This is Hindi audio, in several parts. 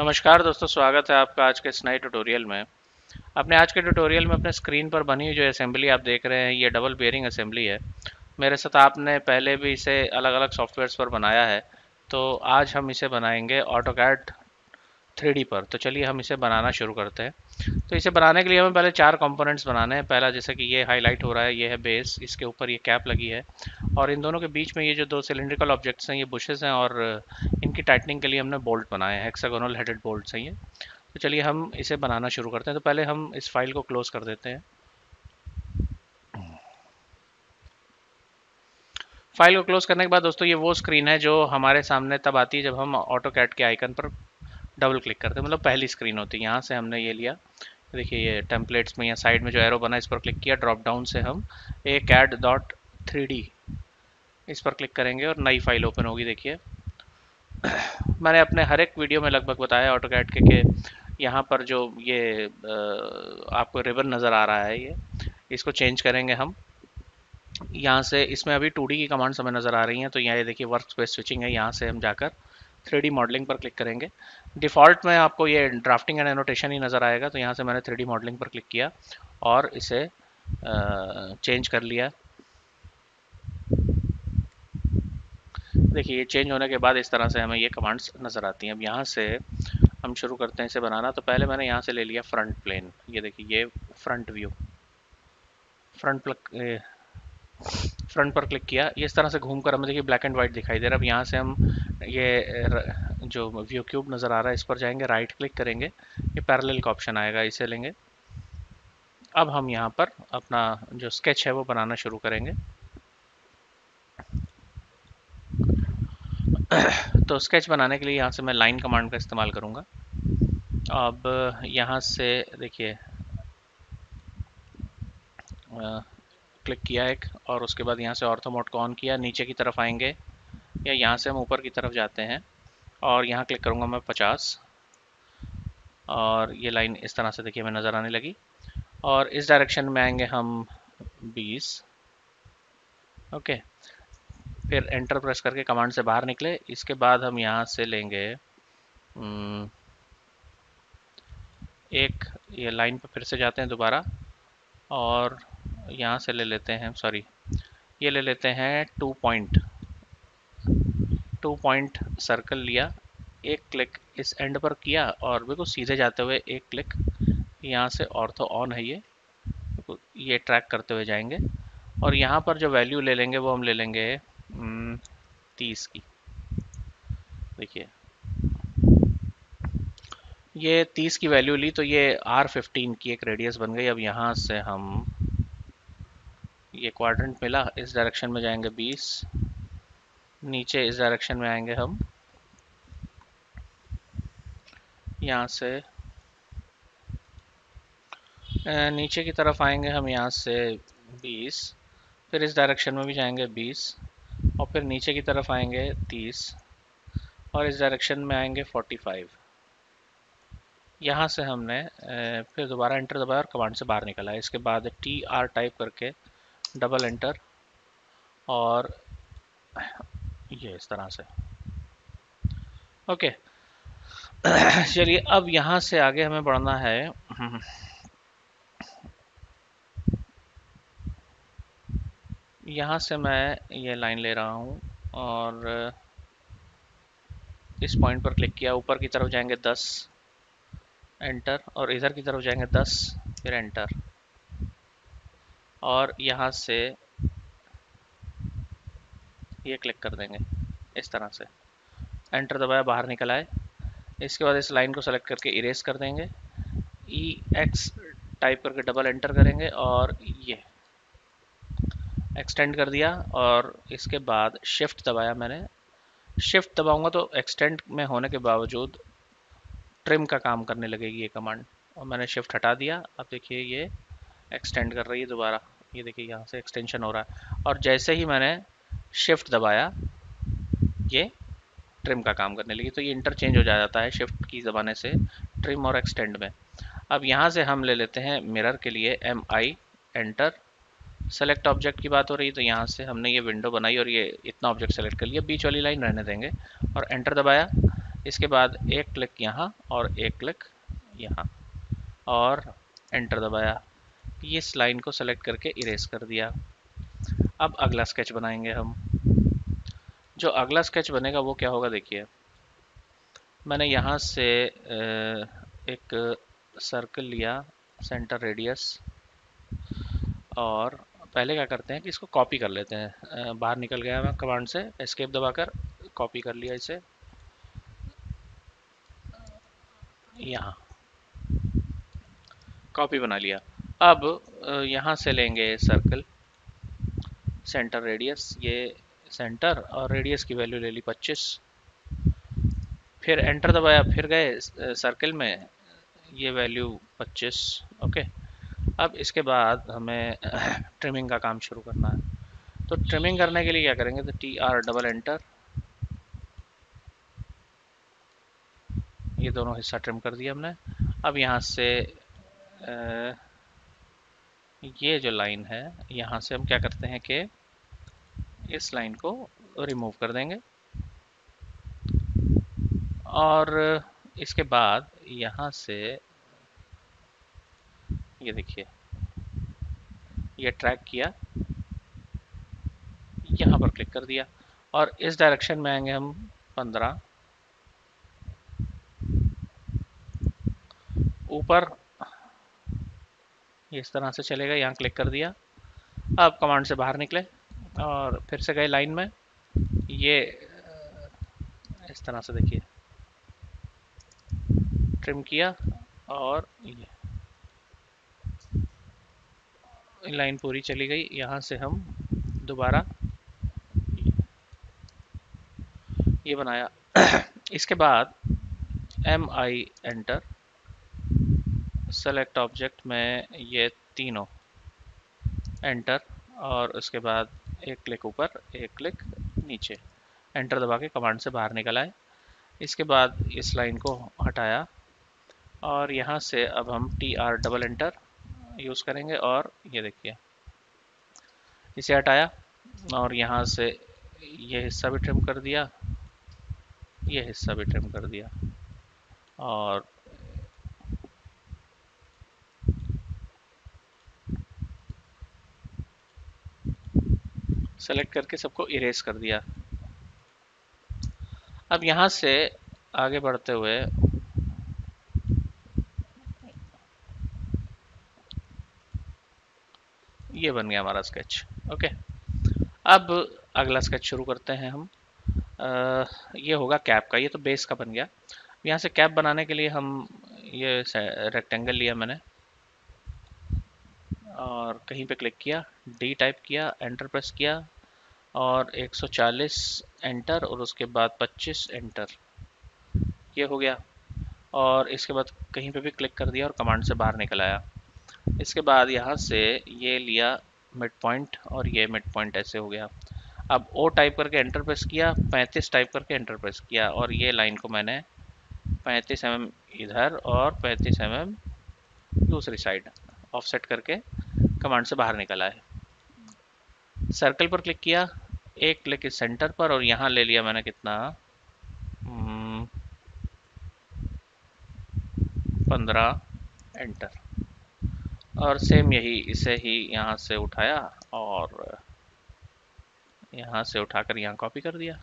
नमस्कार दोस्तों, स्वागत है आपका आज के इस नए ट्यूटोरियल में। अपने आज के ट्यूटोरियल में अपने स्क्रीन पर बनी हुई जो असेंबली आप देख रहे हैं ये डबल बेयरिंग असेंबली है। मेरे साथ आपने पहले भी इसे अलग अलग सॉफ्टवेयर्स पर बनाया है, तो आज हम इसे बनाएंगे ऑटोकैड 3D पर। तो चलिए हम इसे बनाना शुरू करते हैं। तो इसे बनाने के लिए हमें पहले चार कंपोनेंट्स बनाने हैं। पहला, जैसे कि ये हाईलाइट हो रहा है, ये है बेस, इसके ऊपर ये कैप लगी है और इन दोनों के बीच में ये जो दो सिलेंड्रिकल ऑब्जेक्ट्स हैं ये बुशेस हैं और इनकी टाइटनिंग के लिए हमने बोल्ट बनाए हैं, हेक्सागोनल हेडेड बोल्ट्स हैं ये। तो चलिए हम इसे बनाना शुरू करते हैं। तो पहले हम इस फाइल को क्लोज कर देते हैं। फाइल को क्लोज करने के बाद दोस्तों ये वो स्क्रीन है जो हमारे सामने तब आती है जब हम ऑटोकैड के आइकन पर डबल क्लिक करते हैं, मतलब पहली स्क्रीन होती है। यहाँ से हमने ये लिया, देखिए ये टेम्पलेट्स में या साइड में जो एरो बना इस पर क्लिक किया, ड्रॉप डाउन से हम acad.3d इस पर क्लिक करेंगे और नई फाइल ओपन होगी। देखिए मैंने अपने हर एक वीडियो में लगभग बताया ऑटोकैड के यहाँ पर जो ये आपको रिबन नज़र आ रहा है, ये इसको चेंज करेंगे हम यहाँ से। इसमें अभी 2D की कमांड्स हमें नज़र आ रही हैं, तो यहाँ ये देखिए वर्क स्पेस स्विचिंग है, यहाँ से हम जाकर 3D मॉडलिंग पर क्लिक करेंगे। डिफ़ॉल्ट में आपको ये ड्राफ्टिंग एंड एनोटेशन ही नज़र आएगा, तो यहाँ से मैंने 3D मॉडलिंग पर क्लिक किया और इसे चेंज कर लिया। देखिए ये चेंज होने के बाद इस तरह से हमें ये कमांड्स नज़र आती हैं। अब यहाँ से हम शुरू करते हैं इसे बनाना। तो पहले मैंने यहाँ से ले लिया फ्रंट प्लेन, ये देखिए ये फ्रंट व्यू, फ्रंट पर क्लिक किया। ये इस तरह से घूम कर हमें देखिए ब्लैक एंड वाइट दिखाई दे रहा है। अब यहाँ से हम ये जो व्यू क्यूब नज़र आ रहा है इस पर जाएंगे, राइट क्लिक करेंगे, ये पैरेलल का ऑप्शन आएगा, इसे लेंगे। अब हम यहाँ पर अपना जो स्केच है वो बनाना शुरू करेंगे। तो स्केच बनाने के लिए यहाँ से मैं लाइन कमांड का इस्तेमाल करूँगा। अब यहाँ से देखिए क्लिक किया एक, और उसके बाद यहाँ से ऑर्थो मोड को ऑन किया, नीचे की तरफ आएंगे या यहाँ से हम ऊपर की तरफ जाते हैं और यहाँ क्लिक करूँगा मैं 50 और ये लाइन इस तरह से देखिए हमें नज़र आने लगी। और इस डायरेक्शन में आएंगे हम 20, ओके। फिर एंटर प्रेस करके कमांड से बाहर निकले। इसके बाद हम यहाँ से लेंगे एक, ये लाइन पर फिर से जाते हैं दोबारा और यहाँ से ले लेते हैं, सॉरी ये ले लेते हैं 2 पॉइंट सर्कल लिया, एक क्लिक इस एंड पर किया और बिल्कुल सीधे जाते हुए एक क्लिक, यहाँ से ऑर्थो ऑन है ये ट्रैक करते हुए जाएंगे और यहाँ पर जो वैल्यू ले लेंगे वो हम ले लेंगे 30 की। देखिए ये 30 की वैल्यू ली, तो ये R15 की एक रेडियस बन गई। अब यहाँ से हम ये क्वाड्रेंट मिला, इस डायरेक्शन में जाएंगे 20, नीचे इस डायरेक्शन में आएंगे हम, यहाँ से नीचे की तरफ आएंगे हम, यहाँ से 20, फिर इस डायरेक्शन में भी जाएंगे 20 और फिर नीचे की तरफ आएंगे 30 और इस डायरेक्शन में आएंगे 45। यहाँ से हमने फिर दोबारा एंटर दबाया और कमांड से बाहर निकला। इसके बाद TR टाइप करके डबल एंटर और ये इस तरह से, ओके। चलिए अब यहाँ से आगे हमें बढ़ना है। यहाँ से मैं ये लाइन ले रहा हूँ और इस पॉइंट पर क्लिक किया, ऊपर की तरफ जाएंगे 10, एंटर, और इधर की तरफ जाएंगे 10, फिर एंटर, और यहाँ से ये क्लिक कर देंगे इस तरह से। एंटर दबाया, बाहर निकल आए। इसके बाद इस लाइन को सेलेक्ट करके इरेज कर देंगे, EX टाइप करके डबल एंटर करेंगे और ये एक्सटेंड कर दिया। और इसके बाद शिफ्ट दबाया, मैंने शिफ्ट दबाऊंगा तो एक्सटेंड में होने के बावजूद ट्रिम का काम करने लगेगी ये कमांड, और मैंने शिफ्ट हटा दिया। अब देखिए ये एक्सटेंड कर रही है दोबारा, ये देखिए यहाँ से एक्सटेंशन हो रहा है और जैसे ही मैंने शिफ्ट दबाया ये ट्रिम का काम करने लगी। तो ये इंटरचेंज हो जाता है शिफ्ट की दबाने से ट्रिम और एक्सटेंड में। अब यहाँ से हम ले लेते हैं मिरर के लिए MI, एंटर, सेलेक्ट ऑब्जेक्ट की बात हो रही है, तो यहाँ से हमने ये विंडो बनाई और ये इतना ऑब्जेक्ट सेलेक्ट कर लिया, बीच वाली लाइन रहने देंगे और एंटर दबाया। इसके बाद एक क्लिक यहाँ और एक क्लिक यहाँ और एंटर दबाया। इस लाइन को सेलेक्ट करके इरेज कर दिया। अब अगला स्केच बनाएंगे हम। जो अगला स्केच बनेगा वो क्या होगा, देखिए मैंने यहाँ से एक सर्कल लिया सेंटर रेडियस, और पहले क्या करते हैं कि इसको कॉपी कर लेते हैं। बाहर निकल गया मैं कमांड से, एस्केप दबाकर कॉपी कर लिया इसे यहाँ, कॉपी बना लिया। अब यहाँ से लेंगे सर्कल सेंटर रेडियस, ये सेंटर और रेडियस की वैल्यू ले ली 25, फिर एंटर दबाया, फिर गए सर्कल में, ये वैल्यू 25। ओके, अब इसके बाद हमें ट्रिमिंग का काम शुरू करना है। तो ट्रिमिंग करने के लिए क्या करेंगे, तो TR डबल एंटर, ये दोनों हिस्सा ट्रिम कर दिया हमने। अब यहाँ से ये जो लाइन है यहाँ से हम क्या करते हैं कि इस लाइन को रिमूव कर देंगे, और इसके बाद यहाँ से ये देखिए ये ट्रैक किया, यहाँ पर क्लिक कर दिया, और इस डायरेक्शन में आएंगे हम 15 ऊपर, इस तरह से चलेगा। यहाँ क्लिक कर दिया, अब कमांड से बाहर निकले और फिर से गए लाइन में, ये इस तरह से देखिए ट्रिम किया, और ये लाइन पूरी चली गई। यहाँ से हम दोबारा ये बनाया। इसके बाद MI एंटर, सेलेक्ट ऑब्जेक्ट में ये तीनों एंटर, और उसके बाद एक क्लिक ऊपर एक क्लिक नीचे, एंटर दबा के कमांड से बाहर निकल आए। इसके बाद इस लाइन को हटाया, और यहाँ से अब हम TR डबल एंटर यूज़ करेंगे, और ये देखिए इसे हटाया, और यहाँ से ये हिस्सा भी ट्रिम कर दिया, ये हिस्सा भी ट्रिम कर दिया, और सेलेक्ट करके सबको इरेज कर दिया। अब यहाँ से आगे बढ़ते हुए ये बन गया हमारा स्केच। ओके, अब अगला स्केच शुरू करते हैं हम। ये होगा कैप का, ये तो बेस का बन गया। यहाँ से कैप बनाने के लिए हम ये रेक्टेंगल लिया मैंने, और कहीं पे क्लिक किया, D टाइप किया, एंटर प्रेस किया, और 140 एंटर, और उसके बाद 25 एंटर, ये हो गया। और इसके बाद कहीं पे भी क्लिक कर दिया और कमांड से बाहर निकल आया। इसके बाद यहाँ से ये लिया मिड पॉइंट, और ये मिड पॉइंट ऐसे हो गया। अब O टाइप करके एंटर प्रेस किया, 35 टाइप करके एंटर प्रेस किया, और ये लाइन को मैंने 35 mm इधर और 35 mm दूसरी साइड ऑफसेट करके कमांड से बाहर निकला है। सर्कल पर क्लिक किया, एक क्लिक इस सेंटर पर, और यहाँ ले लिया मैंने कितना 15 एंटर, और सेम यही इसे ही यहाँ से उठाया, और यहाँ से उठाकर यहाँ कॉपी कर दिया।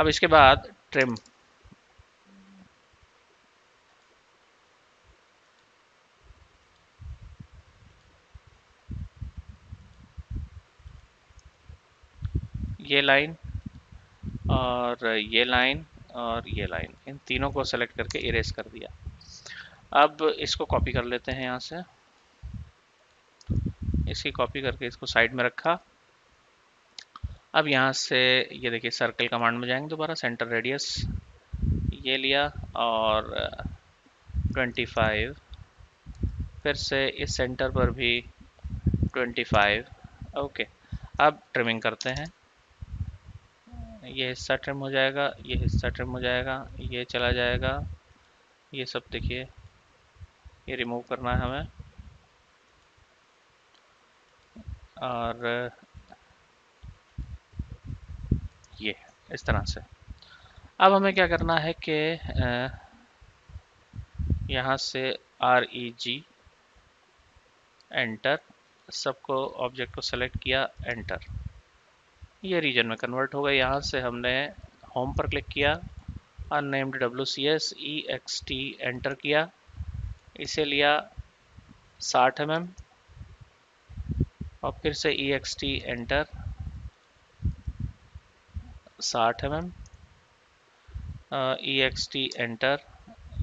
अब इसके बाद ट्रिम, ये लाइन और ये लाइन और ये लाइन, इन तीनों को सेलेक्ट करके इरेज कर दिया। अब इसको कॉपी कर लेते हैं, यहाँ से इसकी कॉपी करके इसको साइड में रखा। अब यहाँ से ये देखिए सर्कल कमांड में जाएंगे दोबारा, सेंटर रेडियस ये लिया और 25, फिर से इस सेंटर पर भी 25। ओके, अब ट्रिमिंग करते हैं, ये हिस्सा ट्रिम हो जाएगा, ये हिस्सा ट्रिम हो जाएगा, ये चला जाएगा, ये सब देखिए ये रिमूव करना है हमें, और ये इस तरह से। अब हमें क्या करना है कि यहाँ से REG एंटर, सबको ऑब्जेक्ट को सेलेक्ट किया एंटर, ये रीजन में कन्वर्ट हो गए। यहाँ से हमने होम पर क्लिक किया, अननेम्ड WCS EXT एंटर किया, इसे लिया 60 mm और फिर से EXT enter 60 mm, EXT enter,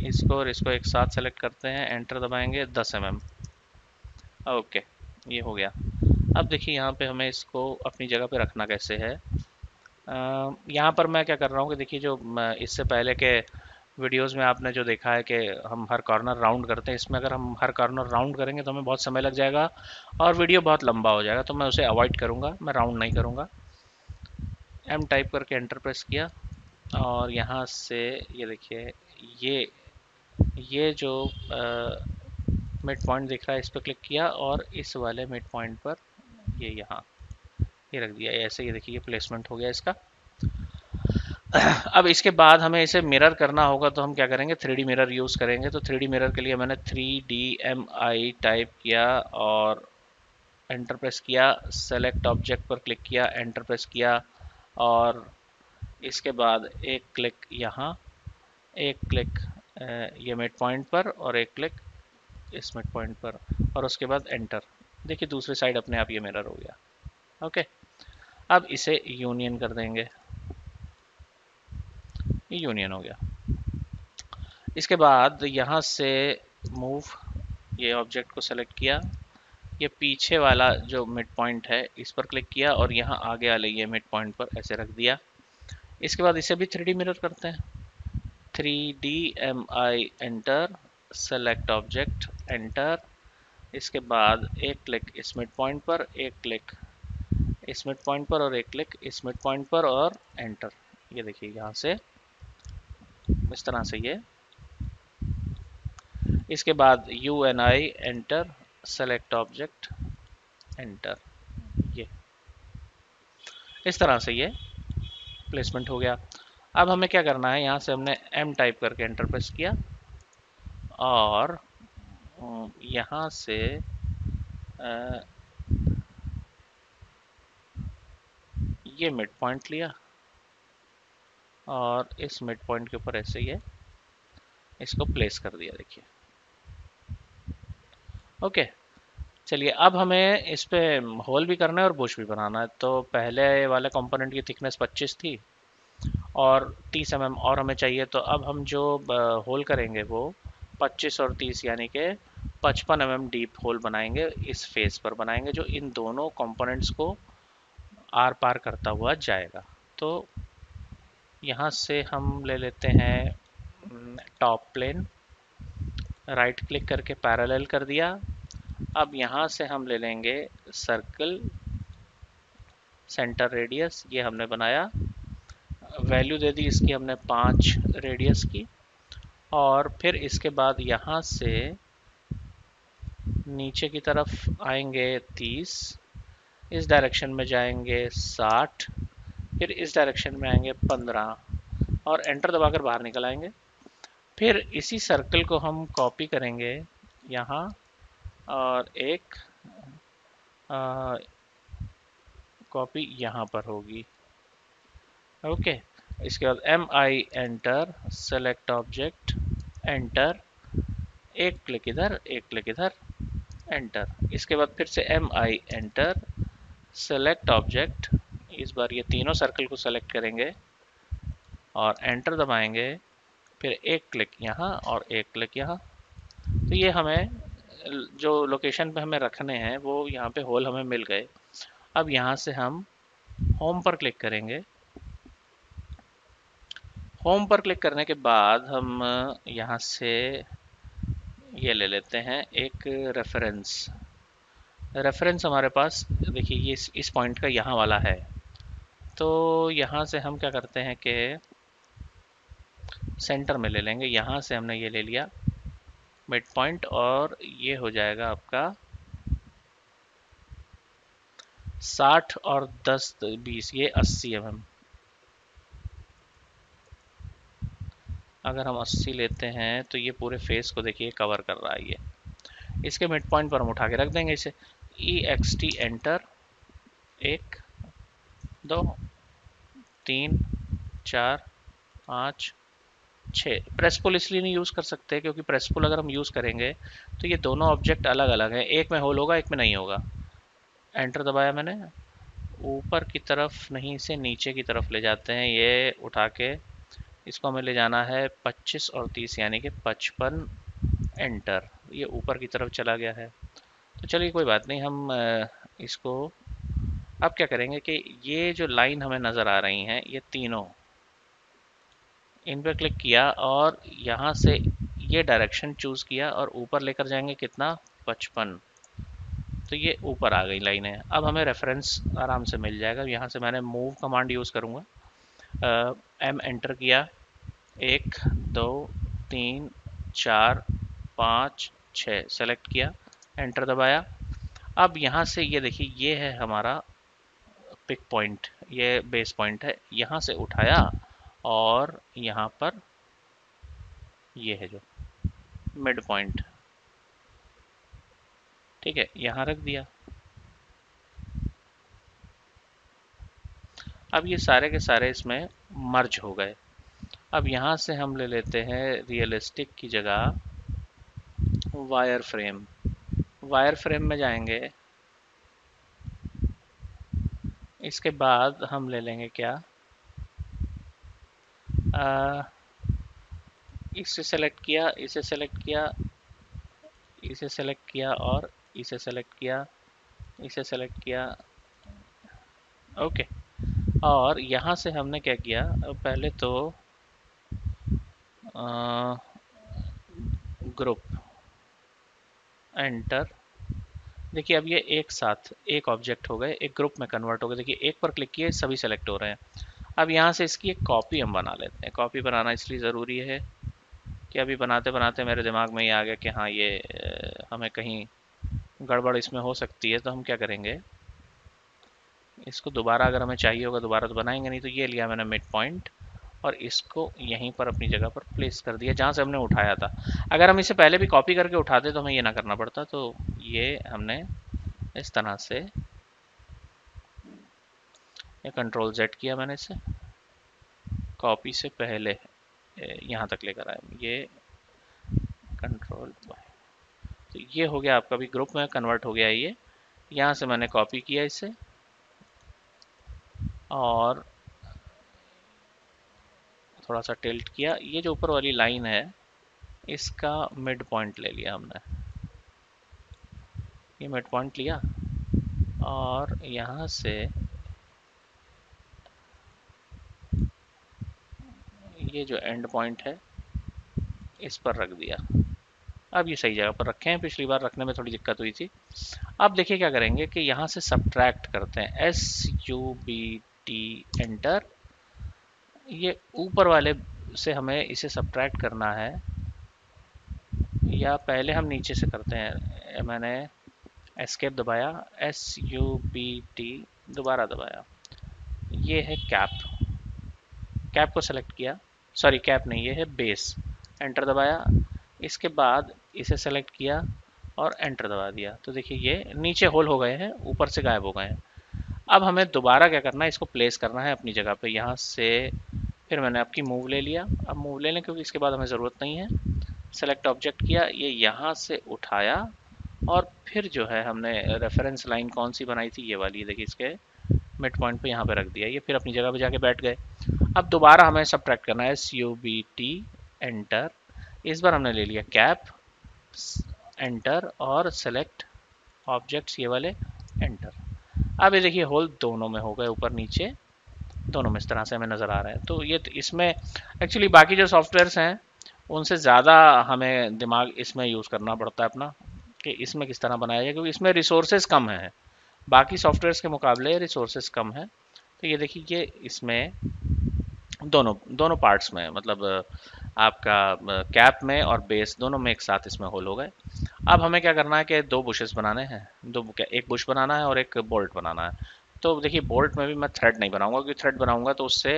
इसको और इसको एक साथ सेलेक्ट करते हैं, एंटर दबाएंगे 10 mm। ओके, ये हो गया। अब देखिए यहाँ पे हमें इसको अपनी जगह पे रखना कैसे है। यहाँ पर मैं क्या कर रहा हूँ कि देखिए जो इससे पहले के वीडियोस में आपने जो देखा है कि हम हर कॉर्नर राउंड करते हैं, इसमें अगर हम हर कॉर्नर राउंड करेंगे तो हमें बहुत समय लग जाएगा और वीडियो बहुत लंबा हो जाएगा, तो मैं उसे अवॉइड करूँगा, मैं राउंड नहीं करूँगा। M टाइप करके एंटर प्रेस किया और यहाँ से ये देखिए ये जो मिड पॉइंट दिख रहा है इस पर क्लिक किया और इस वाले मिड पॉइंट पर ये यहाँ ये रख दिया। ऐसे ये देखिए प्लेसमेंट हो गया इसका। अब इसके बाद हमें इसे मिरर करना होगा, तो हम क्या करेंगे 3D मिरर यूज़ करेंगे। तो 3D मिरर के लिए मैंने 3DMI टाइप किया और एंटर प्रेस किया, सेलेक्ट ऑब्जेक्ट पर क्लिक किया, एंटर प्रेस किया और इसके बाद एक क्लिक यहाँ, एक क्लिक ये मिड पॉइंट पर और एक क्लिक इस मिड पॉइंट पर और उसके बाद एंटर। देखिए दूसरी साइड अपने आप ये मिरर हो गया। ओके, अब इसे यूनियन कर देंगे, ये यूनियन हो गया। इसके बाद यहाँ से मूव, ये ऑब्जेक्ट को सेलेक्ट किया, ये पीछे वाला जो मिड पॉइंट है इस पर क्लिक किया और यहाँ आगे वाले ये मिड पॉइंट पर ऐसे रख दिया। इसके बाद इसे भी 3D मिरर करते हैं, 3DMI enter, select object enter, इसके बाद एक क्लिक इस मिड पॉइंट पर, एक क्लिक इस मिड पॉइंट पर और एक क्लिक इस मिड पॉइंट पर और एंटर। ये देखिए यहाँ से इस तरह से ये। इसके बाद UNI enter, select object enter, ये इस तरह से ये प्लेसमेंट हो गया। अब हमें क्या करना है, यहाँ से हमने M टाइप करके एंटर प्रेस किया और यहाँ से ये मिड पॉइंट लिया और इस मिड पॉइंट के ऊपर ऐसे ये इसको प्लेस कर दिया। देखिए ओके, चलिए अब हमें इस पे होल भी करना है और बुश भी बनाना है। तो पहले वाले कंपोनेंट की थिकनेस 25 थी और 30 mm और हमें चाहिए, तो अब हम जो होल करेंगे वो 25 और 30 यानी कि 55 mm डीप होल बनाएंगे, इस फेस पर बनाएंगे जो इन दोनों कंपोनेंट्स को आर पार करता हुआ जाएगा। तो यहाँ से हम ले लेते हैं टॉप प्लेन, राइट क्लिक करके पैरेलल कर दिया। अब यहाँ से हम ले लेंगे सर्कल, सेंटर रेडियस ये हमने बनाया, वैल्यू दे दी इसकी हमने 5 रेडियस की और फिर इसके बाद यहाँ से नीचे की तरफ आएंगे 30, इस डायरेक्शन में जाएंगे 60, फिर इस डायरेक्शन में आएंगे 15 और एंटर दबाकर बाहर निकल आएंगे। फिर इसी सर्कल को हम कॉपी करेंगे यहाँ और एक कॉपी यहाँ पर होगी। ओके, इसके बाद MI enter, select object enter, एक क्लिक इधर, एक क्लिक इधर एंटर। इसके बाद फिर से MI एंटर, सेलेक्ट ऑब्जेक्ट, इस बार ये तीनों सर्कल को सेलेक्ट करेंगे और एंटर दबाएंगे, फिर एक क्लिक यहाँ और एक क्लिक यहाँ। तो ये हमें जो लोकेशन पे हमें रखने हैं वो यहाँ पे होल हमें मिल गए। अब यहाँ से हम होम पर क्लिक करेंगे, होम पर क्लिक करने के बाद हम यहाँ से ये ले लेते हैं एक रेफरेंस। रेफरेंस हमारे पास देखिए ये इस पॉइंट का यहाँ वाला है, तो यहाँ से हम क्या करते हैं कि सेंटर में ले लेंगे। यहाँ से हमने ये ले लिया मिड पॉइंट और ये हो जाएगा आपका 60 और 10 20, ये 80 mm। अगर हम 80 लेते हैं तो ये पूरे फेस को देखिए कवर कर रहा है ये। इसके मिड पॉइंट पर हम उठा के रख देंगे इसे। EXT enter, 1 2 3 4 5 6। प्रेस पुल इसलिए नहीं यूज़ कर सकते क्योंकि प्रेस पुल अगर हम यूज़ करेंगे तो ये दोनों ऑब्जेक्ट अलग अलग हैं, एक में होल होगा एक में नहीं होगा। एंटर दबाया मैंने, ऊपर की तरफ नहीं इसे नीचे की तरफ ले जाते हैं। ये उठा के इसको हमें ले जाना है 25 और 30 यानी कि 55। एंटर, ये ऊपर की तरफ चला गया है। तो चलिए कोई बात नहीं, हम इसको अब क्या करेंगे कि ये जो लाइन हमें नज़र आ रही हैं ये तीनों, इन पर क्लिक किया और यहाँ से ये डायरेक्शन चूज़ किया और ऊपर लेकर जाएंगे कितना, 55। तो ये ऊपर आ गई लाइनें। अब हमें रेफरेंस आराम से मिल जाएगा। यहाँ से मैंने मूव कमांड यूज़ करूँगा, M एंटर किया, 1 2 3 4 5 6 सेलेक्ट किया, एंटर दबाया। अब यहाँ से ये देखिए ये है हमारा पिक पॉइंट, ये बेस पॉइंट है। यहाँ से उठाया और यहाँ पर ये है जो मिड पॉइंट, ठीक है, यहाँ रख दिया। अब ये सारे के सारे इसमें मर्ज हो गए। अब यहाँ से हम ले लेते हैं रियलिस्टिक की जगह वायर फ्रेम। वायर फ्रेम में जाएंगे, इसके बाद हम ले लेंगे क्या, इसे सेलेक्ट किया, इसे सेलेक्ट किया, इसे सेलेक्ट किया और इसे सेलेक्ट किया, इसे सेलेक्ट किया, ओके। और यहाँ से हमने क्या किया, पहले तो ग्रुप एंटर, देखिए अब ये एक साथ एक ऑब्जेक्ट हो गए, एक ग्रुप में कन्वर्ट हो गए। देखिए एक पर क्लिक किए सभी सेलेक्ट हो रहे हैं। अब यहाँ से इसकी एक कॉपी हम बना लेते हैं। कॉपी बनाना इसलिए ज़रूरी है कि अभी बनाते बनाते मेरे दिमाग में ये आ गया कि हाँ ये हमें कहीं गड़बड़ इसमें हो सकती है। तो हम क्या करेंगे, इसको दोबारा अगर हमें चाहिए होगा दोबारा तो बनाएंगे नहीं। तो ये लिया मैंने मिड पॉइंट और इसको यहीं पर अपनी जगह पर प्लेस कर दिया जहाँ से हमने उठाया था। अगर हम इसे पहले भी कॉपी करके उठाते तो हमें ये ना करना पड़ता। तो ये हमने इस तरह से कंट्रोल Z किया मैंने, इसे कॉपी से पहले यहाँ तक लेकर आया, ये कंट्रोल वाई। तो ये हो गया आपका भी ग्रुप में कन्वर्ट हो गया ये। यहाँ से मैंने कॉपी किया इसे और थोड़ा सा टिल्ट किया। ये जो ऊपर वाली लाइन है इसका मिड पॉइंट ले लिया हमने, ये मिड पॉइंट लिया और यहाँ से ये जो एंड पॉइंट है इस पर रख दिया। अब ये सही जगह पर रखे हैं, पिछली बार रखने में थोड़ी दिक्कत हुई थी। अब देखिए क्या करेंगे कि यहाँ से सब्ट्रैक्ट करते हैं, SUBT एंटर। ये ऊपर वाले से हमें इसे सब्ट्रैक्ट करना है या पहले हम नीचे से करते हैं। मैंने एस्केप दबाया, SUBT दोबारा दबाया, ये है कैप, कैप को सेलेक्ट किया, सॉरी कैप नहीं ये है बेस। एंटर दबाया, इसके बाद इसे सेलेक्ट किया और एंटर दबा दिया। तो देखिए ये नीचे होल हो गए हैं, ऊपर से गायब हो गए हैं। अब हमें दोबारा क्या करना है, इसको प्लेस करना है अपनी जगह पे। यहाँ से फिर मैंने आपकी मूव ले लिया। अब मूव ले लें क्योंकि इसके बाद हमें ज़रूरत नहीं है। सेलेक्ट ऑब्जेक्ट किया, ये यहाँ से उठाया और फिर जो है हमने रेफरेंस लाइन कौन सी बनाई थी, ये वाली, देखिए इसके मिड पॉइंट पे यहाँ पे रख दिया। ये फिर अपनी जगह पे जाके बैठ गए। अब दोबारा हमें सब्ट्रैक्ट करना है, SUBT एंटर। इस बार हमने ले लिया कैप, एंटर और सेलेक्ट ऑब्जेक्ट्स, ये वाले एंटर। अब ये देखिए होल दोनों में हो गए, ऊपर नीचे दोनों में इस तरह से हमें नज़र आ रहा है। तो ये इसमें एक्चुअली बाकी जो सॉफ्टवेयर्स हैं उनसे ज़्यादा हमें दिमाग इसमें यूज़ करना पड़ता है अपना कि इसमें किस तरह बनाया जाए, क्योंकि इसमें रिसोर्सेज कम हैं, बाकी सॉफ्टवेयर्स के मुकाबले रिसोर्सेज कम हैं। तो ये देखिए ये इसमें दोनों पार्ट्स में, मतलब आपका कैप में और बेस दोनों में एक साथ इसमें होल हो गए। अब हमें क्या करना है कि दो बुशेस बनाने हैं, एक बुश बनाना है और एक बोल्ट बनाना है। तो देखिए बोल्ट में भी मैं थ्रेड नहीं बनाऊंगा क्योंकि थ्रेड बनाऊंगा तो उससे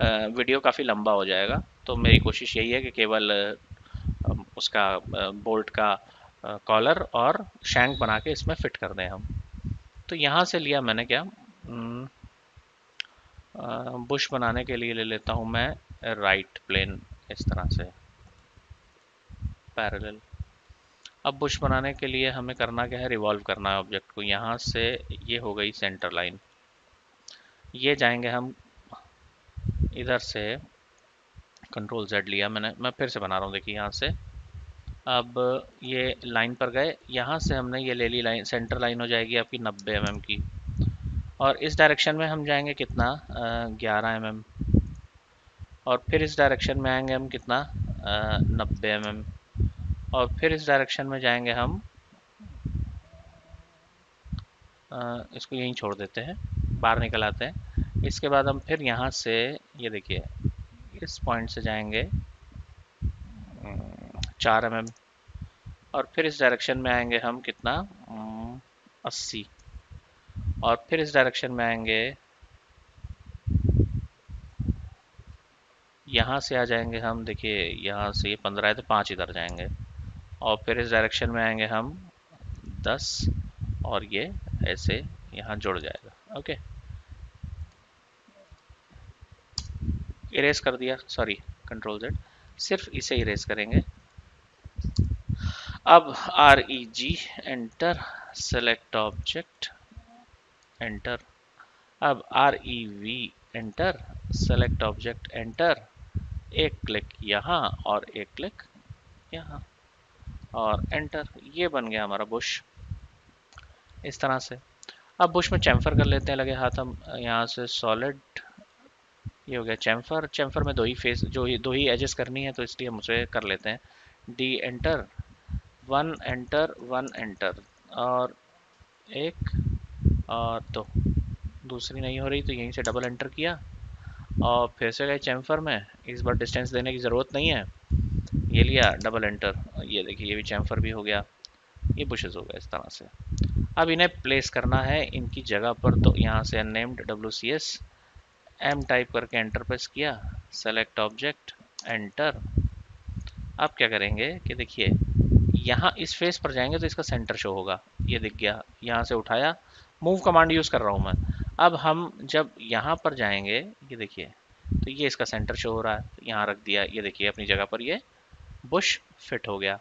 वीडियो काफ़ी लंबा हो जाएगा। तो मेरी कोशिश यही है कि केवल उसका बोल्ट का कॉलर और शैंक बना के इसमें फिट कर दें हम। तो यहाँ से लिया मैंने क्या बुश बनाने के लिए ले लेता हूँ मैं राइट प्लेन इस तरह से पैरेलल। अब बुश बनाने के लिए हमें करना क्या है, रिवॉल्व करना है ऑब्जेक्ट को। यहाँ से ये हो गई सेंटर लाइन, ये जाएंगे हम इधर से, कंट्रोल जेड लिया मैंने, मैं फिर से बना रहा हूँ देखिए यहाँ से। अब ये लाइन पर गए, यहाँ से हमने ये ले ली लाइन, सेंटर लाइन हो जाएगी आपकी 90 mm की, और इस डायरेक्शन में हम जाएंगे कितना 11 mm, और फिर इस डायरेक्शन में आएंगे हम कितना 90 mm, और फिर इस डायरेक्शन में जाएंगे हम इसको यहीं छोड़ देते हैं, बाहर निकल आते हैं। इसके बाद हम फिर यहाँ से ये देखिए इस पॉइंट से जाएंगे 4 mm, और फिर इस डायरेक्शन में आएंगे हम कितना 80, और फिर इस डायरेक्शन में आएंगे, यहाँ से आ जाएंगे हम देखिए यहाँ से ये 15 है तो 5 इधर जाएंगे, और फिर इस डायरेक्शन में आएंगे हम 10, और ये ऐसे यहाँ जुड़ जाएगा। ओके, इरेज कर दिया, सॉरी कंट्रोल जेड, सिर्फ इसे इरेज करेंगे। अब REG enter, select object enter, अब REV enter, select object enter, एक क्लिक यहाँ और एक क्लिक यहाँ और एंटर, ये बन गया हमारा बुश इस तरह से। अब बुश में चैम्फर कर लेते हैं लगे हाथ हम, यहाँ से सॉलिड, ये हो गया चैम्फर। चैम्फर में दो ही एजेस करनी है तो इसलिए हम उसे कर लेते हैं, D एंटर, 1 एंटर 1 एंटर, और एक और दो, दूसरी नहीं हो रही तो यहीं से डबल एंटर किया और फिर से गए चैम्फर में। इस बार डिस्टेंस देने की ज़रूरत नहीं है, ये लिया डबल एंटर, ये देखिए ये भी चैम्फर भी हो गया, ये बुशेस हो गया इस तरह से। अब इन्हें प्लेस करना है इनकी जगह पर, तो यहाँ से अननेम्ड WCS M टाइप करके एंटर प्रेस किया, सेलेक्ट ऑब्जेक्ट एंटर। अब क्या करेंगे कि देखिए यहाँ इस फेस पर जाएंगे तो इसका सेंटर शो होगा, ये दिख गया, यहाँ से उठाया, मूव कमांड यूज़ कर रहा हूँ मैं। अब हम जब यहाँ पर जाएंगे ये देखिए तो ये इसका सेंटर शो हो रहा है, यहाँ रख दिया, ये देखिए अपनी जगह पर ये बुश फिट हो गया।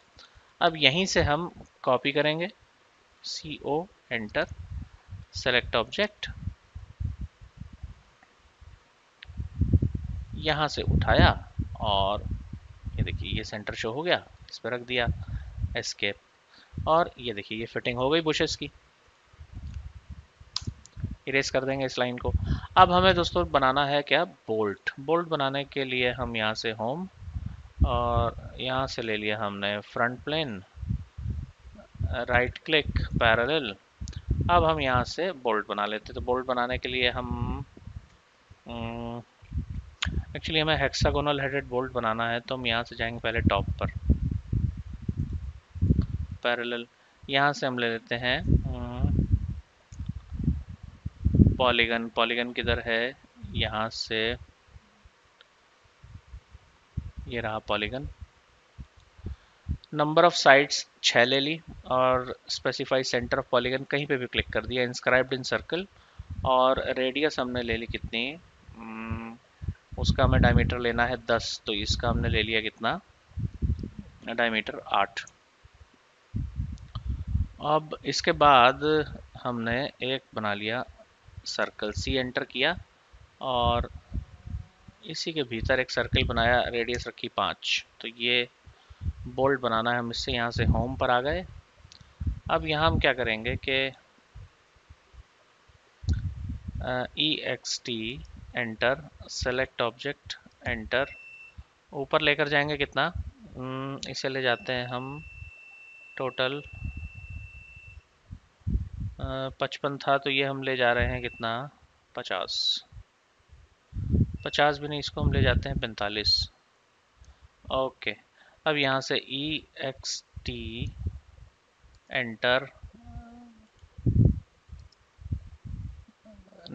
अब यहीं से हम कॉपी करेंगे, CO एंटर, सेलेक्ट ऑब्जेक्ट, यहाँ से उठाया और ये देखिए ये सेंटर शो हो गया, इस पर रख दिया, एस्केप, और ये देखिए ये फिटिंग हो गई बुशेस की। इरेज कर देंगे इस लाइन को। अब हमें दोस्तों बनाना है क्या, बोल्ट। बोल्ट बनाने के लिए हम यहाँ से होम, और यहाँ से ले लिया हमने front plane, right click parallel. अब हम यहाँ से बोल्ट बना लेते, तो बोल्ट बनाने के लिए हम एक्चुअली हमें हेक्सागोनल हेडेड बोल्ट बनाना है, तो हम यहाँ से जाएंगे पहले टॉप पर पैरेलल, यहाँ से हम ले लेते हैं पॉलीगन। पॉलीगन किधर है, यहाँ से ये रहा पॉलीगन, नंबर ऑफ साइड्स 6 ले ली, और स्पेसिफाई सेंटर ऑफ पॉलीगन कहीं पे भी क्लिक कर दिया, इंस्क्राइब्ड इन सर्कल, और रेडियस हमने ले ली कितनी, उसका हमें डायमीटर लेना है 10, तो इसका हमने ले लिया कितना डायमीटर 8। अब इसके बाद हमने एक बना लिया सर्कल, C एंटर किया और इसी के भीतर एक सर्कल बनाया, रेडियस रखी 5, तो ये बोल्ट बनाना है हम इससे। यहाँ से होम पर आ गए, अब यहाँ हम क्या करेंगे कि EXT enter, select object enter, ऊपर लेकर जाएंगे कितना, इसे ले जाते हैं हम, टोटल 55 था तो ये हम ले जा रहे हैं कितना 50 भी नहीं, इसको हम ले जाते हैं 45। ओके, अब यहाँ से EXT एंटर,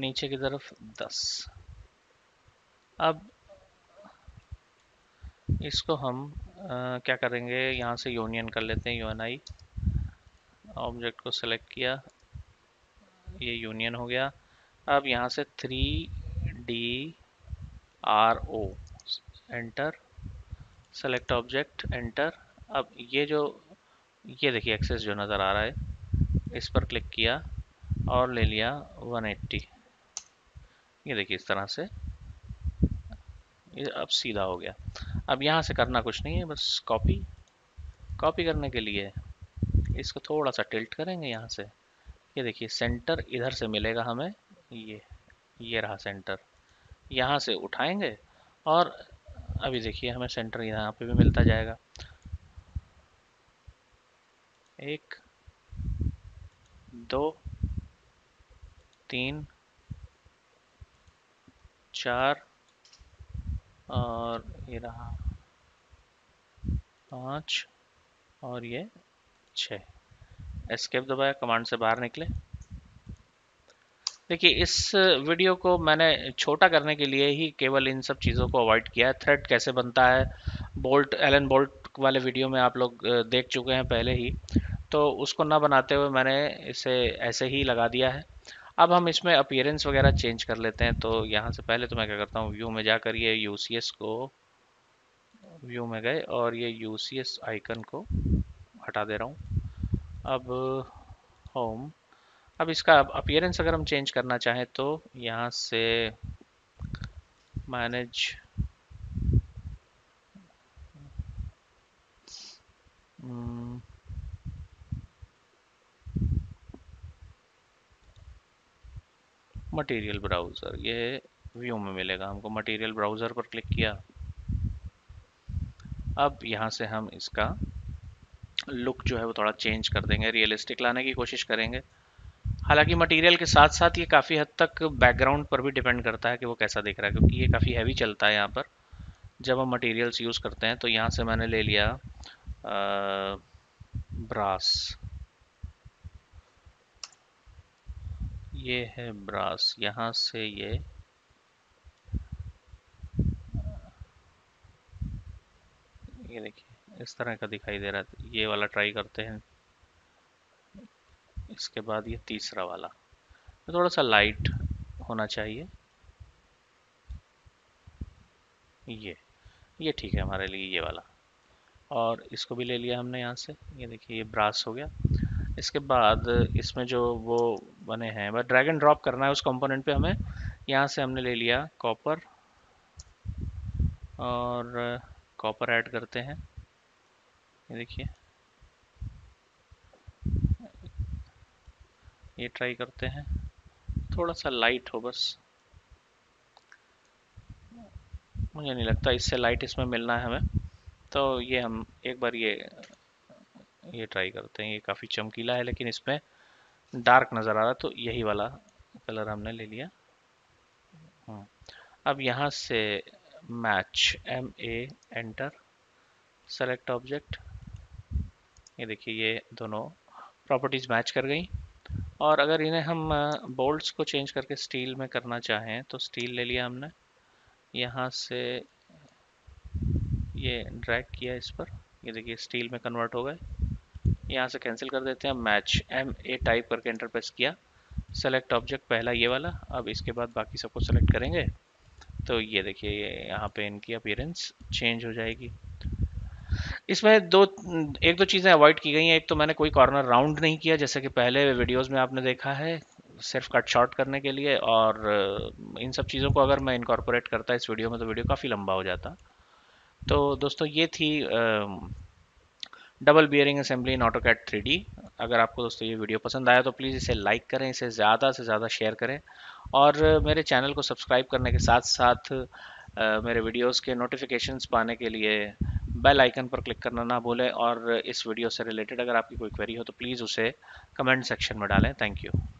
नीचे की तरफ 10। अब इसको हम क्या करेंगे, यहाँ से यूनियन कर लेते हैं, यूएनआई। ऑब्जेक्ट को सेलेक्ट किया, ये यूनियन हो गया। अब यहाँ से 3DRO enter, select object enter. अब ये जो ये देखिए एक्सेस जो नज़र आ रहा है, इस पर क्लिक किया और ले लिया 180। ये देखिए इस तरह से ये अब सीधा हो गया। अब यहाँ से करना कुछ नहीं है, बस कॉपी। कॉपी करने के लिए इसको थोड़ा सा टिल्ट करेंगे यहाँ से। ये देखिए सेंटर इधर से मिलेगा हमें, ये रहा सेंटर। यहाँ से उठाएंगे और अभी देखिए हमें सेंटर यहाँ पे भी मिलता जाएगा। एक, दो, तीन, चार और ये रहा पाँच और ये छः। एस्केप दबाया, कमांड से बाहर निकले। देखिए इस वीडियो को मैंने छोटा करने के लिए ही केवल इन सब चीज़ों को अवॉइड किया है। थ्रेड कैसे बनता है, बोल्ट, एलन बोल्ट वाले वीडियो में आप लोग देख चुके हैं पहले ही, तो उसको ना बनाते हुए मैंने इसे ऐसे ही लगा दिया है। अब हम इसमें अपीयरेंस वगैरह चेंज कर लेते हैं। तो यहाँ से पहले तो मैं क्या करता हूँ, व्यू में जाकर ये यूसीएस को, व्यू में गए और ये यूसीएस आइकन को हटा दे रहा हूँ। अब होम, अब इसका अपीयरेंस अगर हम चेंज करना चाहें तो यहाँ से मैनेज, मटेरियल ब्राउज़र, ये व्यू में मिलेगा हमको। मटेरियल ब्राउज़र पर क्लिक किया। अब यहाँ से हम इसका लुक जो है वो थोड़ा चेंज कर देंगे, रियलिस्टिक लाने की कोशिश करेंगे। हालांकि मटेरियल के साथ साथ ये काफ़ी हद तक बैकग्राउंड पर भी डिपेंड करता है कि वो कैसा दिख रहा है, क्योंकि ये काफ़ी हैवी चलता है यहाँ पर जब हम मटेरियल्स यूज़ करते हैं। तो यहाँ से मैंने ले लिया ब्रास, ये है ब्रास। यहाँ से ये देखिए इस तरह का दिखाई दे रहा है, ये वाला ट्राई करते हैं। इसके बाद ये तीसरा वाला थोड़ा सा लाइट होना चाहिए, ये ठीक है हमारे लिए ये वाला। और इसको भी ले लिया हमने यहाँ से, ये देखिए ये ब्रास हो गया। इसके बाद इसमें जो वो बने हैं, बस ड्रैग एंड ड्रॉप करना है उस कंपोनेंट पे हमें। यहाँ से हमने ले लिया कॉपर और कॉपर ऐड करते हैं, ये देखिए ये ट्राई करते हैं, थोड़ा सा लाइट हो बस। मुझे नहीं लगता इससे लाइट इसमें मिलना है हमें, तो ये हम एक बार ये ट्राई करते हैं। ये काफ़ी चमकीला है लेकिन इसमें डार्क नज़र आ रहा, तो यही वाला कलर हमने ले लिया। अब यहाँ से match, MA enter, select object. ये देखिए ये दोनों प्रॉपर्टीज़ मैच कर गई। और अगर इन्हें हम बोल्ट्स को चेंज करके स्टील में करना चाहें तो स्टील ले लिया हमने। यहाँ से ये ड्रैग किया इस पर, ये देखिए स्टील में कन्वर्ट हो गए। यहाँ से कैंसिल कर देते हैं। मैच MA टाइप करके एंटर प्रेस किया, सेलेक्ट ऑब्जेक्ट पहला ये वाला। अब इसके बाद बाकी सबको सेलेक्ट करेंगे तो ये देखिए यहाँ पे इनकी अपीयरेंस चेंज हो जाएगी। इसमें एक दो चीज़ें अवॉइड की गई हैं। एक तो मैंने कोई कॉर्नर राउंड नहीं किया जैसे कि पहले वीडियोस में आपने देखा है, सिर्फ कट शॉर्ट करने के लिए। और इन सब चीज़ों को अगर मैं इनकॉर्पोरेट करता इस वीडियो में तो वीडियो काफ़ी लंबा हो जाता। तो दोस्तों ये थी double bearing assembly in AutoCAD 3D। अगर आपको दोस्तों ये वीडियो पसंद आया तो प्लीज़ इसे लाइक करें, इसे ज़्यादा से ज़्यादा शेयर करें और मेरे चैनल को सब्सक्राइब करने के साथ साथ मेरे वीडियोस के नोटिफिकेशंस पाने के लिए बेल आइकन पर क्लिक करना ना भूलें। और इस वीडियो से रिलेटेड अगर आपकी कोई क्वेरी हो तो प्लीज़ उसे कमेंट सेक्शन में डालें। Thank you.